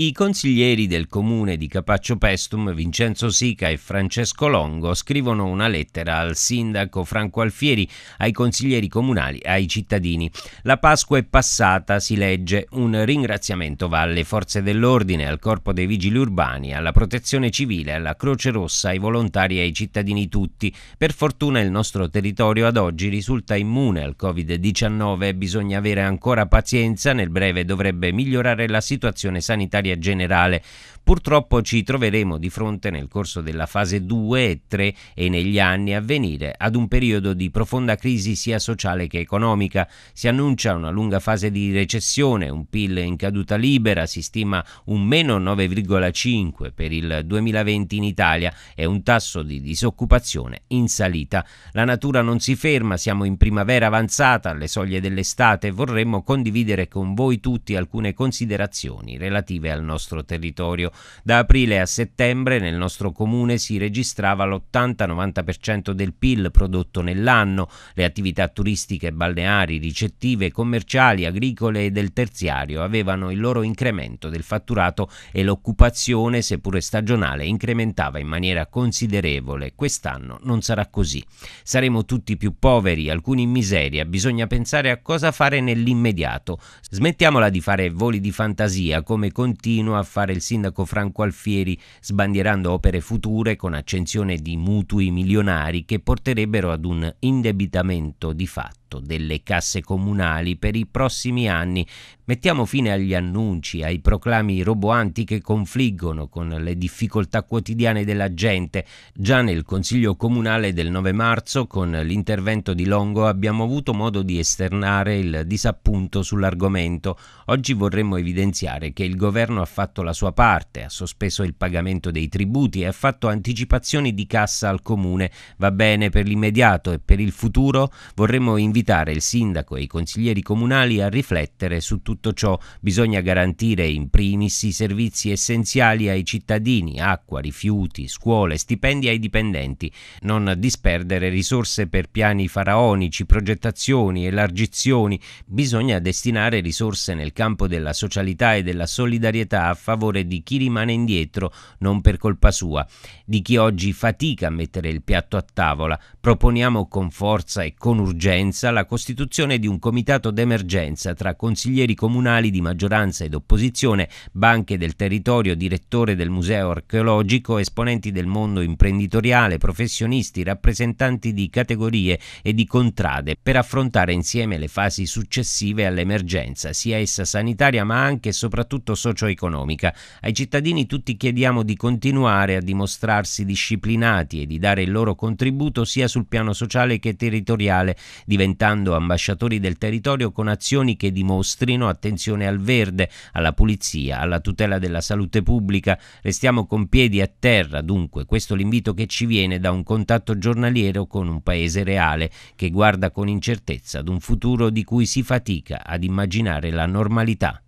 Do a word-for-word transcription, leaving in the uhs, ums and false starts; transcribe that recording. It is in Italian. I consiglieri del comune di Capaccio Paestum, Vincenzo Sica e Francesco Longo, scrivono una lettera al sindaco Franco Alfieri, ai consiglieri comunali, ai cittadini. La Pasqua è passata, si legge, un ringraziamento va alle forze dell'ordine, al corpo dei vigili urbani, alla protezione civile, alla Croce Rossa, ai volontari e ai cittadini tutti. Per fortuna il nostro territorio ad oggi risulta immune al Covid diciannove, bisogna avere ancora pazienza, nel breve dovrebbe migliorare la situazione sanitaria generale. Purtroppo ci troveremo di fronte nel corso della fase due e tre e negli anni a venire ad un periodo di profonda crisi sia sociale che economica. Si annuncia una lunga fase di recessione, un P I L in caduta libera, si stima un meno nove virgola cinque per il duemilaventi in Italia e un tasso di disoccupazione in salita. La natura non si ferma, siamo in primavera avanzata, alle soglie dell'estate. Vorremmo condividere con voi tutti alcune considerazioni relative al nostro territorio. Da aprile a settembre nel nostro comune si registrava l'ottanta novanta per cento del P I L prodotto nell'anno. Le attività turistiche, balneari, ricettive, commerciali, agricole e del terziario avevano il loro incremento del fatturato e l'occupazione, seppure stagionale, incrementava in maniera considerevole. Quest'anno non sarà così. Saremo tutti più poveri, alcuni in miseria. Bisogna pensare a cosa fare nell'immediato. Smettiamola di fare voli di fantasia, come continu- Continua a fare il sindaco Franco Alfieri, sbandierando opere future con accensione di mutui milionari che porterebbero ad un indebitamento di fatto delle casse comunali per i prossimi anni. Mettiamo fine agli annunci, ai proclami roboanti che confliggono con le difficoltà quotidiane della gente. Già nel Consiglio Comunale del nove marzo, con l'intervento di Longo, abbiamo avuto modo di esternare il disappunto sull'argomento. Oggi vorremmo evidenziare che il governo ha fatto la sua parte, ha sospeso il pagamento dei tributi e ha fatto anticipazioni di cassa al comune. Va bene per l'immediato e per il futuro? Vorremmo invitare il sindaco e i consiglieri comunali a riflettere su tutto Tutto ciò. Bisogna garantire in primis i servizi essenziali ai cittadini, acqua, rifiuti, scuole, stipendi ai dipendenti, non disperdere risorse per piani faraonici, progettazioni, elargizioni. Bisogna destinare risorse nel campo della socialità e della solidarietà a favore di chi rimane indietro, non per colpa sua, di chi oggi fatica a mettere il piatto a tavola. Proponiamo con forza e con urgenza la costituzione di un comitato d'emergenza tra consiglieri comunali comunali di maggioranza ed opposizione, banche del territorio, direttore del museo archeologico, esponenti del mondo imprenditoriale, professionisti, rappresentanti di categorie e di contrade, per affrontare insieme le fasi successive all'emergenza, sia essa sanitaria ma anche e soprattutto socio-economica. Ai cittadini tutti chiediamo di continuare a dimostrarsi disciplinati e di dare il loro contributo sia sul piano sociale che territoriale, diventando ambasciatori del territorio con azioni che dimostrino attenzione al verde, alla pulizia, alla tutela della salute pubblica. Restiamo con piedi a terra, dunque, questo è l'invito che ci viene da un contatto giornaliero con un paese reale che guarda con incertezza ad un futuro di cui si fatica ad immaginare la normalità.